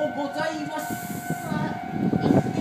うございます。